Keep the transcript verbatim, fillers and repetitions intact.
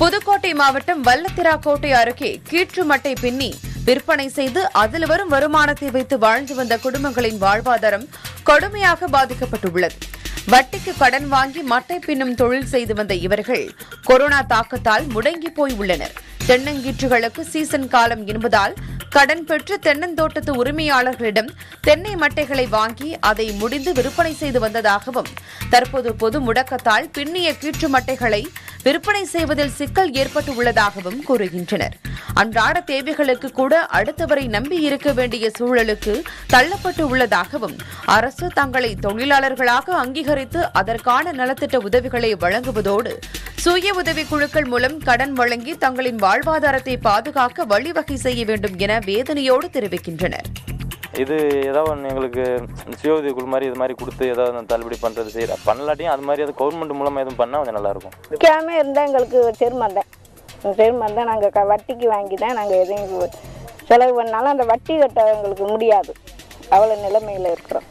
புதுக்கோட்டை மாவட்டம் வல்லத்திராக்கோட்டை அருகே கீற்றுமட்டை பின்னி விற்பனை செய்து அதில் வரும் வருமானத்தை வைத்து வாழ்ந்து வந்த குடும்பங்களின் வாழ்வாதாரம் கடுமையாக பாதிக்கப்பட்டுள்ளது. வட்டிக்கு கடன் வாங்கி மட்டை பின்னும் தொழில் செய்து வந்த இவர்கள் கொரோனா தாக்கத்தால் முடங்கி போய் உள்ளனர். தென்னங்கீற்றுகளுக்கு சீசன் காலம் என்பதால் கடன் பெற்று தென்னந்தோட்டத்து உரிமையாளர்களிடம் தென்னை மட்டைகளை வாங்கி அதை முடிந்து விற்பனை செய்து வந்ததாகவும், தற்போது பொது முடக்கத்தால் பின்னிய கீற்று மட்டைகளை விற்பனை செய்வதில் சிக்கல் ஏற்பட்டு உள்ளதாகவும் கூறுகின்றனர். அன்றாட தேவைகளுக்கு கூட அடுத்தவரை நம்பி இருக்க வேண்டிய சூழலுக்கு தள்ளப்பட்டு உள்ளதாகவும், அரசு தங்களை தொழிலாளர்களாக அங்கீகரித்து அதற்கான நலத்திட்ட உதவிகளை வழங்குவதோடு சுய உதவி குழுக்கள் மூலம் கடன் வழங்கி தங்களின் வாழ்வாதாரத்தை பாதுகாக்க வழிவகை செய்ய வேண்டும் என வேதனையோடு தெரிவிக்கின்றனர். இது ஏதாவது எங்களுக்கு சுய உதவி குழு மாதிரி இது மாதிரி கொடுத்து ஏதாவது தள்ளுபடி பண்றது செய்யற பண்ணலாட்டியும் அது மாதிரி கவர்மெண்ட் மூலமா எதுவும் பண்ணா கொஞ்சம் நல்லா இருக்கும். கேமே இருந்தா எங்களுக்கு செருமந்த செருமந்த நாங்க வட்டிக்கு வாங்கி தான் நாங்க எதையும் செலவு பண்ணாலும் அந்த வட்டி கட்ட எங்களுக்கு முடியாது. அவ்வளவு நிலைமையில இருக்கிறோம்.